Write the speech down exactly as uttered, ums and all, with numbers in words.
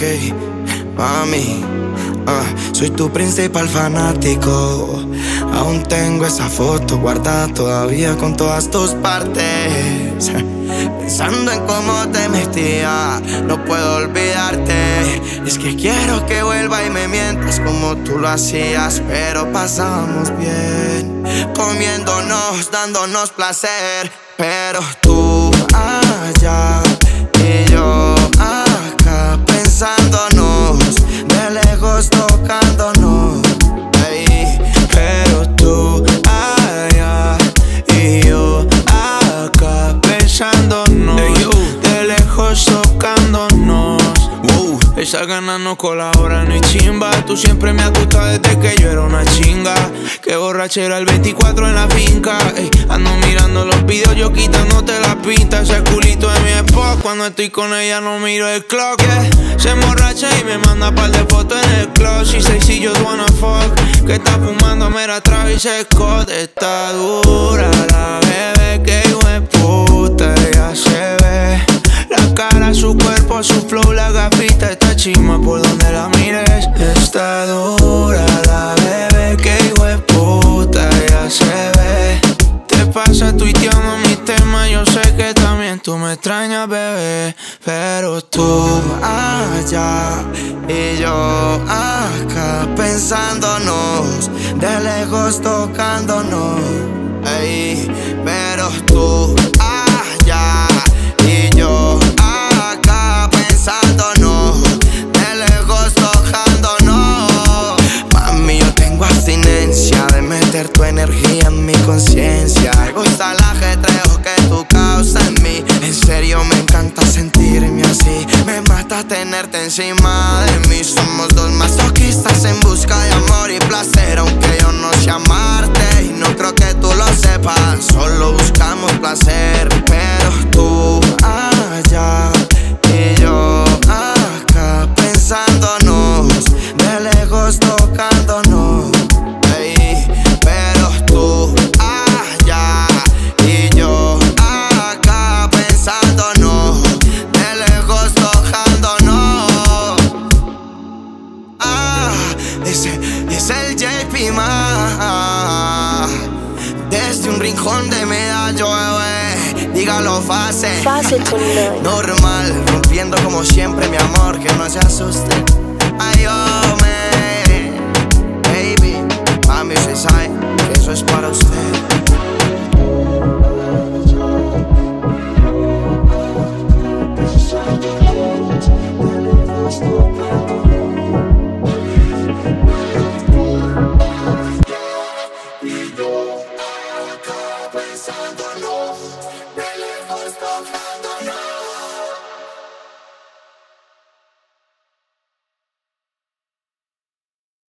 ok, mami, uh, soy tu principal fanático. Aún tengo esa foto guardada todavía con todas tus partes. Pensando en cómo te metía, no puedo olvidarte. Y es que quiero que vuelva y me mientas como tú lo hacías. Pero pasamos bien, comiéndonos, dándonos placer. Pero tú allá y yo acá, pensándonos, de lejos tocándonos, hey. Pero tú allá y yo acá, pensándonos, hey, de lejos tocándonos. Wow, esas ganas no colaboran ni chimba. Tú siempre me has gustado desde que yo era una chinga. Qué borrachera el veinticuatro en la finca, ey. Ando mirando los videos, yo quitándote la pinta. Ese culito de mi esposa, cuando estoy con ella no miro el clock, yeah. Se emborracha y me manda par de fotos en el club. She say she just wanna fuck. Que está fumando, mera Travis Scott. Está dura la bebé, que hijo de puta, ya se ve. La cara, su cuerpo, su flow, la gafita. Está chima por donde la mires. Está dura la bebé, que hijo de puta, ya se ve. Te pasa tuiteando mis temas, yo sé que también tú me extrañas, bebé. Pero tú allá y yo acá, pensándonos, de lejos tocándonos, hey. Pero tú allá y yo acá, pensándonos, de lejos tocándonos. Mami, yo tengo abstinencia de meter tu energía en mi conciencia. Me gusta el ajetreo que tú causas en mí. En serio me encanta sentirme así. Me mata tenerte encima de mí. Somos dos masoquistas en busca de amor y placer. Aunque yo no sé amarte y no creo que tú lo sepas, solo buscamos placer. Pero tú allá y yo acá, pensándonos, de lejos tocándonos, hey. Pero tú allá y yo acá, pensándonos, de lejos tocándonos. Ah, ese es el J P Ma. Desde un rincón de Medallo, bebé, dígalo fácil, fácil normal, rompiendo como siempre, mi amor, que no se asuste. Ay, oh, man, baby, mami, usted sabe que eso es para usted.